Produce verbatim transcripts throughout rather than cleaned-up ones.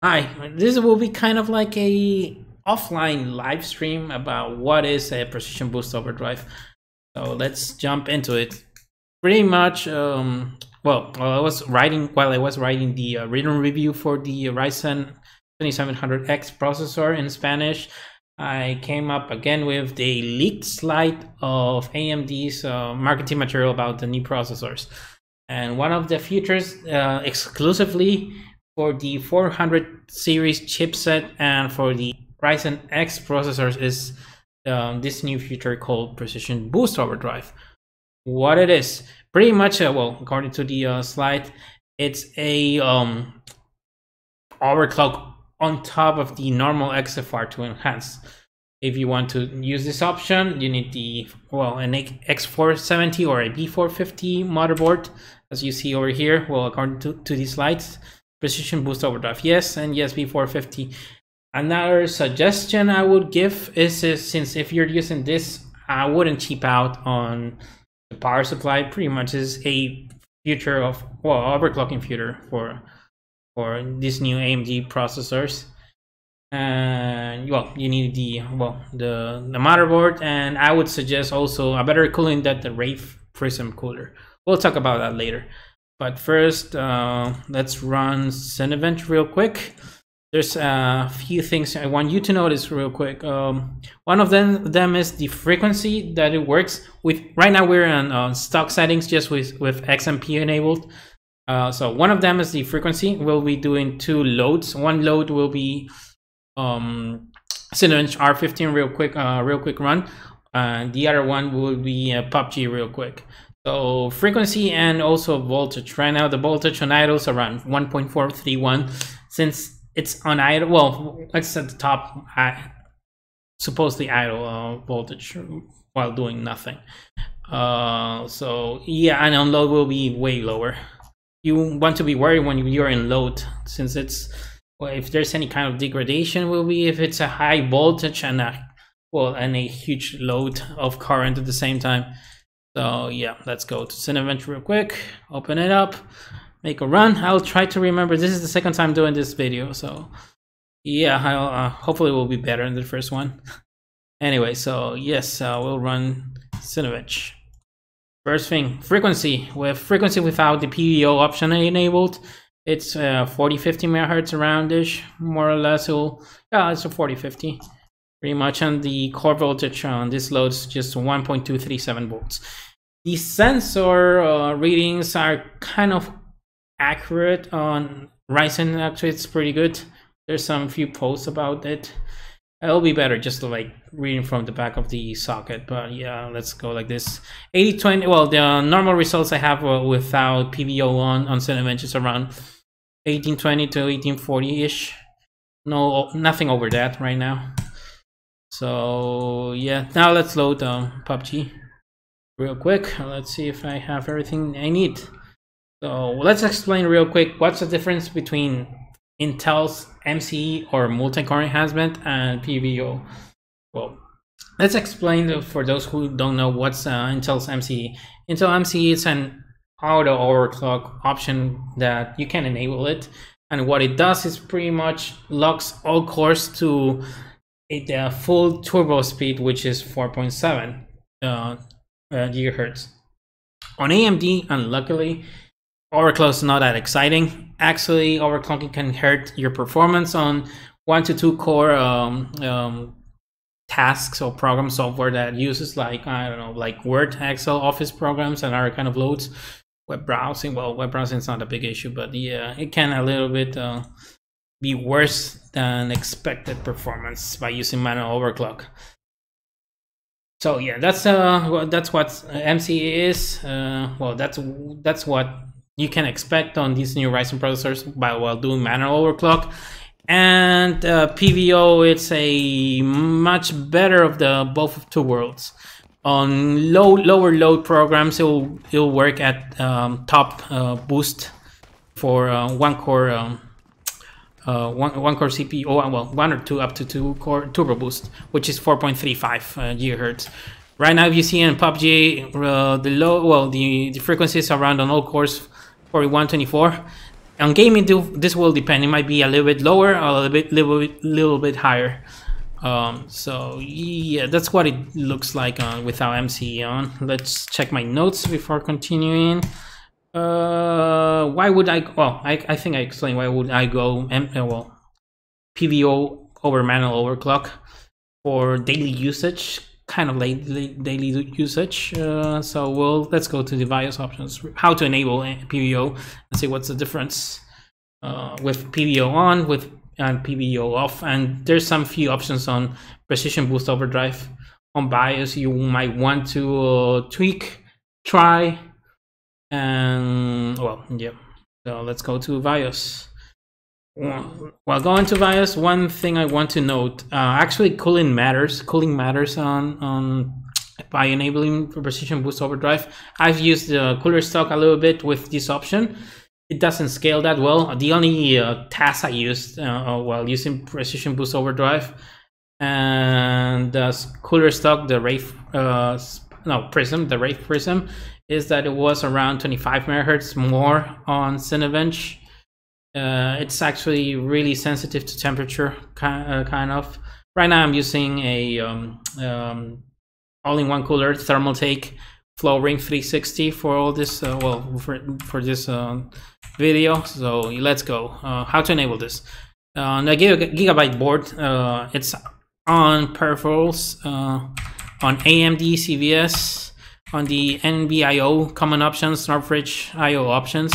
Hi, this will be kind of like a offline live stream about what is a Precision Boost Overdrive. So let's jump into it. Pretty much, um, well, while I was writing, while I was writing the uh, written review for the Ryzen twenty-seven hundred X processor in Spanish, I came up again with a leaked slide of A M D's uh, marketing material about the new processors. And one of the features uh, exclusively for the four hundred series chipset and for the Ryzen X processors is um, this new feature called Precision Boost Overdrive. What it is, pretty much, uh, well, according to the uh, slide, it's a um, overclock on top of the normal X F R to enhance. If you want to use this option, you need the, well, an X four seventy or a B four fifty motherboard, as you see over here. Well, according to, to these slides, Precision Boost Overdrive, yes, and yes, B four fifty. Another suggestion I would give is, is since if you're using this, I wouldn't cheap out on the power supply. Pretty much is a future of, well, overclocking future for for these new A M D processors. And well, you need the, well, the the motherboard, and I would suggest also a better cooling than the Wraith Prism cooler. We'll talk about that later. But first, uh, let's run Cinebench real quick. There's a few things I want you to notice real quick. Um, one of them, them is the frequency that it works with. Right now we're on uh, stock settings just with, with X M P enabled. Uh, so one of them is the frequency. We'll be doing two loads. One load will be um, Cinebench R fifteen real quick, uh, real quick run. Uh, the other one will be uh, P U B G real quick. So frequency and also voltage. Right now the voltage on idle is around one point four three one. Since it's on idle, well, it's at the top, I, supposedly idle uh, voltage while doing nothing. Uh, so yeah, and on load will be way lower. You want to be worried when you're in load, since it's, well, if there's any kind of degradation will be if it's a high voltage and a, well, and a huge load of current at the same time. So yeah, let's go to Cinebench real quick, open it up, make a run. I'll try to remember, this is the second time doing this video, so yeah, I'll, uh, hopefully it will be better than the first one. Anyway, so yes, uh, we'll run Cinebench. First thing, frequency. With frequency without the P B O option enabled, it's uh, forty fifty megahertz around-ish, more or less. It'll, yeah, it's a forty fifty. Pretty much, and the core voltage on this load is just one point two three seven volts. The sensor uh, readings are kind of accurate on Ryzen, actually it's pretty good. There's some few posts about it. It'll be better just to, like, reading from the back of the socket, but yeah, let's go like this. eighty twenty, well, the normal results I have uh, without P B O on, on Cinebench is around eighteen twenty to eighteen forty-ish. No, nothing over that right now. So yeah, now let's load um, P U B G real quick. Let's see if I have everything I need. So let's explain real quick what's the difference between Intel's M C E or multi-core enhancement and P B O. Well, let's explain for those who don't know what's uh, Intel's M C E. Intel M C E is an auto overclock option that you can enable it, and what it does is pretty much locks all cores to It uh, full turbo speed, which is four point seven uh, uh, gigahertz. On A M D, unluckily, overclock is not that exciting. Actually, overclocking can hurt your performance on one to two core um, um, tasks or program software that uses, like, I don't know, like Word, Excel, Office programs, and other kind of loads. Web browsing, well, web browsing is not a big issue, but yeah, it can a little bit Uh, be worse than expected performance by using manual overclock. So yeah, that's uh well, that's what M C E is. Uh, well, that's that's what you can expect on these new Ryzen processors by while doing manual overclock. And uh, P B O, it's a much better of the both of two worlds. On low lower load programs, it'll it'll work at um, top uh, boost for uh, one core. Um, Uh, one, one core C P U, well, one or two up to two core turbo boost, which is four point three five uh, gigahertz. Right now, if you see in P U B G, uh, the low, well, the, the frequency is around on all cores forty-one twenty-four. On gaming, this will depend. It might be a little bit lower or a little bit, little bit, little bit higher. Um, so yeah, that's what it looks like on without M C E on. Let's check my notes before continuing. Uh, why would I? Well, I, I think I explained why would I go M well P B O over manual overclock for daily usage, kind of lately daily usage. Uh, so we'll let's go to the BIOS options, how to enable P B O, and see what's the difference uh, with P B O on with. And P B O off, and there's some few options on Precision Boost Overdrive. On BIOS, you might want to uh, tweak, try, and well, yeah. So let's go to BIOS. While going to BIOS, one thing I want to note: uh, actually, cooling matters. Cooling matters on on by enabling Precision Boost Overdrive. I've used the cooler stock a little bit with this option. It doesn't scale that well. The only uh, task I used uh, while using Precision Boost Overdrive and uh, cooler stock, the Wraith, uh, no Prism, the Wraith Prism, is that it was around twenty-five megahertz more on Cinebench. Uh, it's actually really sensitive to temperature, kind, uh, kind of. Right now, I'm using a um, um, all-in-one cooler, Thermaltake Floe Riing three sixty for all this, uh, well, for, for this uh, video. So let's go. Uh, how to enable this? Uh, on the Giga Gigabyte board, uh, it's on peripherals, uh, on A M D, C V S, on the N B I O common options, Northbridge I O options.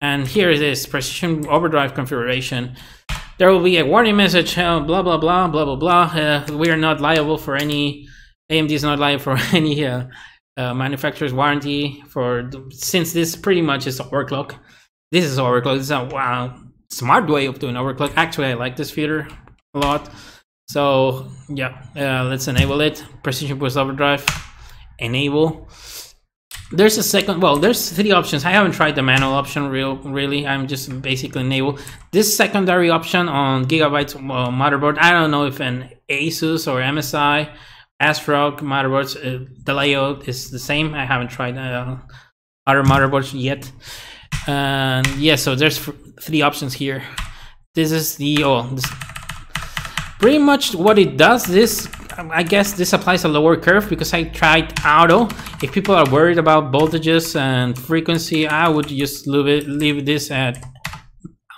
And here it is, Precision Overdrive configuration. There will be a warning message, uh, blah, blah, blah, blah, blah, blah. Uh, we are not liable for any, A M D is not liable for any, uh, Uh, manufacturer's warranty for since this pretty much is overclock. This is overclock. It's a wow smart way of doing overclock. Actually, I like this feature a lot. So yeah, uh, let's enable it. Precision Boost Overdrive, enable. There's a second. Well, there's three options. I haven't tried the manual option real really. I'm just basically enable this secondary option on Gigabyte's uh, motherboard. I don't know if an ASUS or M S I. Asrock motherboards, uh, the layout is the same. I haven't tried uh, other motherboards yet. And um, yeah, so there's three options here. This is the oh, this, pretty much what it does. This, I guess, this applies a lower curve because I tried auto. If people are worried about voltages and frequency, I would just leave it, leave this at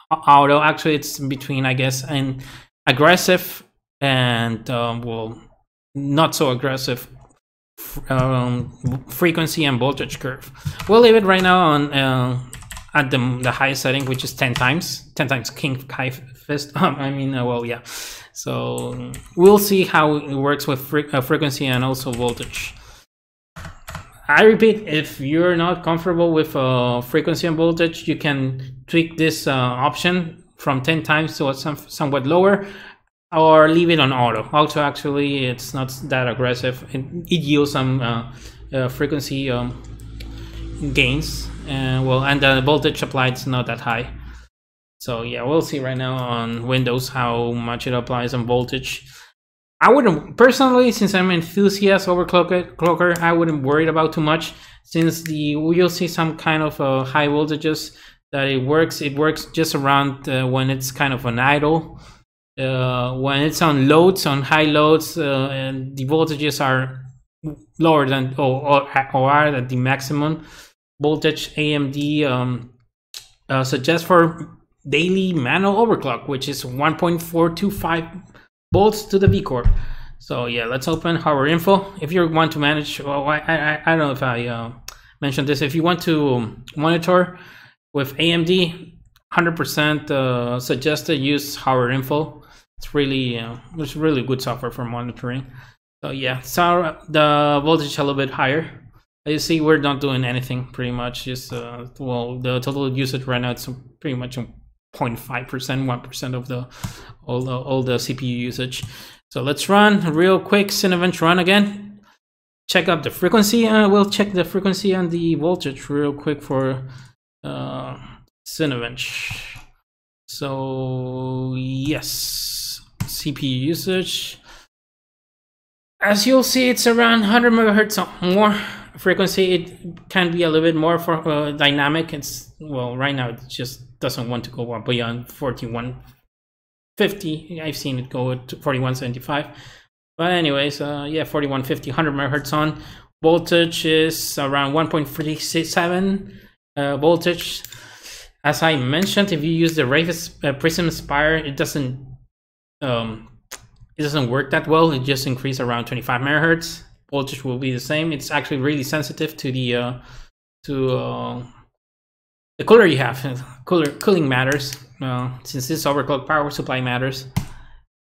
auto. Actually, it's between, I guess, and aggressive and um, well. Not so aggressive um, frequency and voltage curve. We'll leave it right now on uh, at the the highest setting, which is ten times, ten times King High Fist. I mean, uh, well, yeah. So we'll see how it works with fre uh, frequency and also voltage. I repeat, if you're not comfortable with uh, frequency and voltage, you can tweak this uh, option from ten times to some somewhat lower. Or leave it on auto. Auto actually, it's not that aggressive. It, it yields some uh, uh, frequency um, gains, and well, and the voltage applied is not that high. So yeah, we'll see right now on Windows how much it applies on voltage. I wouldn't personally, since I'm an enthusiast overclocker, I wouldn't worry about too much. Since the we'll see some kind of uh, high voltages that it works. It works just around uh, when it's kind of an idle. Uh, when it's on loads, on high loads, uh, and the voltages are lower than or, or, or are at the maximum voltage A M D um, uh, suggests for daily manual overclock, which is one point four two five volts to the V-Core. So yeah, let's open Hardware Info. If you want to manage, well, I, I, I don't know if I uh, mentioned this, if you want to monitor with A M D, one hundred percent uh, suggested use Hardware Info. It's really, uh, it's really good software for monitoring. So yeah, so the voltage is a little bit higher. As you see, we're not doing anything pretty much. Just uh, well, the total usage right now it's pretty much zero point five percent, one percent of the all the all the C P U usage. So let's run real quick. Cinebench run again. Check out the frequency. Uh, we'll check the frequency and the voltage real quick for uh, Cinebench. So yes. C P U usage, as you'll see, it's around one hundred megahertz or more frequency. It can be a little bit more for uh, dynamic. It's well, right now it's just doesn't want to go beyond forty-one fifty. I've seen it go to forty-one seventy-five. But anyways, uh, yeah, forty-one fifty, one hundred megahertz on. Voltage is around one point three six seven uh, voltage. As I mentioned, if you use the Wraith uh, Prism Spire, it doesn't um, it doesn't work that well. It just increased around twenty-five megahertz. Voltage will be the same. It's actually really sensitive to the uh, to uh, the cooler you have. Cooler cooling matters uh, since this overclock power supply matters.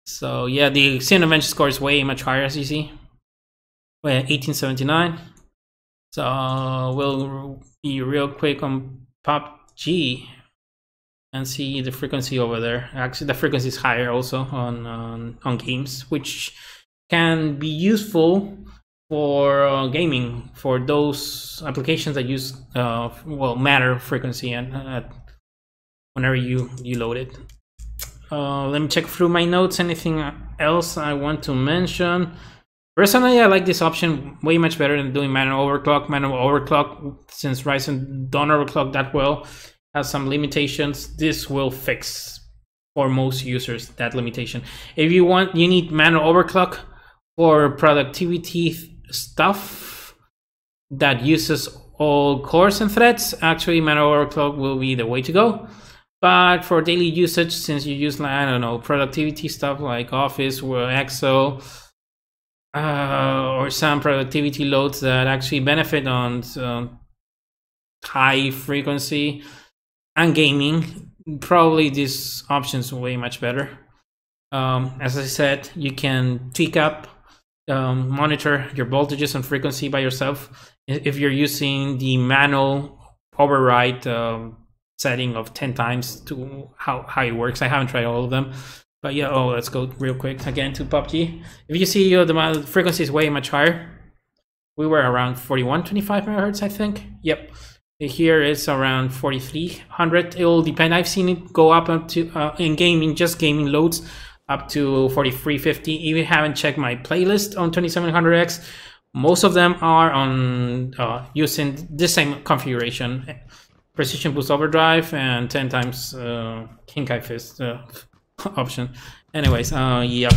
So yeah, the Cinebench score is way much higher, as you see. eighteen seventy-nine. So uh, we'll be real quick on P U B G and see the frequency over there. Actually, the frequency is higher also on on, on games, which can be useful for uh, gaming, for those applications that use uh, well matter frequency and uh, whenever you you load it. Uh, let me check through my notes. Anything else I want to mention? Personally, I like this option way much better than doing manual overclock. Manual overclock, since Ryzen don't overclock that well, has some limitations. This will fix for most users that limitation. If you want, you need manual overclock for productivity stuff that uses all cores and threads. Actually, manual overclock will be the way to go. But for daily usage, since you use, I don't know, productivity stuff like Office or Excel, Uh, or some productivity loads that actually benefit on uh, high frequency and gaming, probably this option is way much better. Um, as I said, you can tweak up, um, monitor your voltages and frequency by yourself if you're using the manual override um, setting of ten times to how, how it works. I haven't tried all of them. But yeah, oh, let's go real quick again to P U B G. If you see, uh, the frequency is way much higher. We were around forty-one twenty-five megahertz, I think. Yep. Here it's around forty-three hundred. It will depend. I've seen it go up, up to uh, in gaming, just gaming loads, up to forty-three fifty. Even haven't checked my playlist on twenty-seven hundred X. Most of them are on uh, using the same configuration: Precision Boost Overdrive and ten times uh, King Kai Fist. Uh, option. Anyways, uh yeah,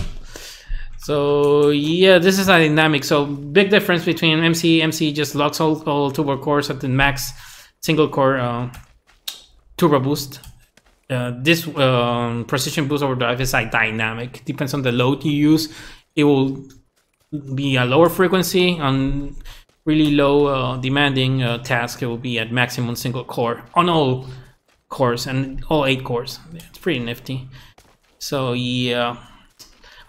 so yeah, this is a dynamic, so big difference between M C E. M C E just locks all, all turbo cores at the max single core uh, turbo boost. Uh, this um, Precision Boost Overdrive is like dynamic, depends on the load you use. It will be a lower frequency on really low uh, demanding uh, task. It will be at maximum single core on all cores and all eight cores. It's pretty nifty. So yeah,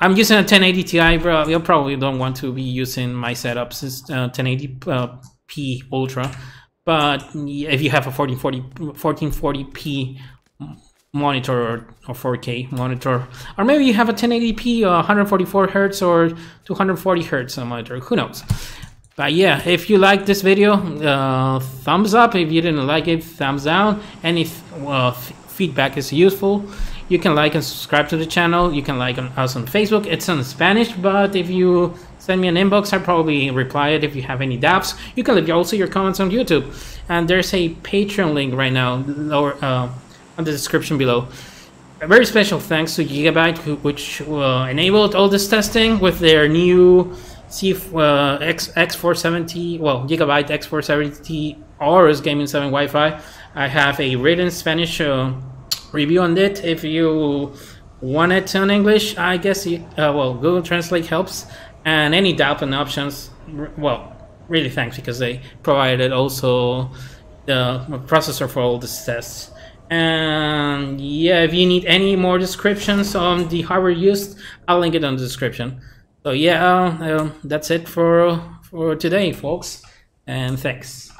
I'm using a ten eighty T I, bro. You probably don't want to be using my setup since uh, ten eighty P Ultra, but if you have a fourteen forty P monitor or four K monitor, or maybe you have a ten eighty P uh, one forty-four hertz or two forty hertz monitor, who knows? But yeah, if you like this video, uh, thumbs up. If you didn't like it, thumbs down. And if uh, feedback is useful, you can like and subscribe to the channel. You can like on us on Facebook. It's in Spanish, but if you send me an inbox, I probably reply it if you have any doubts. You can leave also your comments on YouTube. And there's a Patreon link right now lower uh, on the description below. A very special thanks to Gigabyte, who, which uh, enabled all this testing with their new C, uh, X, X470, well, Gigabyte X four seventy Aorus Gaming seven Wi-Fi. I have a written Spanish uh, review on it. If you want it in English, I guess you, uh, well, Google Translate helps. And any doubt and options, well, really thanks, because they provided also the processor for all these tests. And yeah, if you need any more descriptions on the hardware used, I'll link it on the description. So yeah, uh, uh, that's it for for today, folks, and thanks.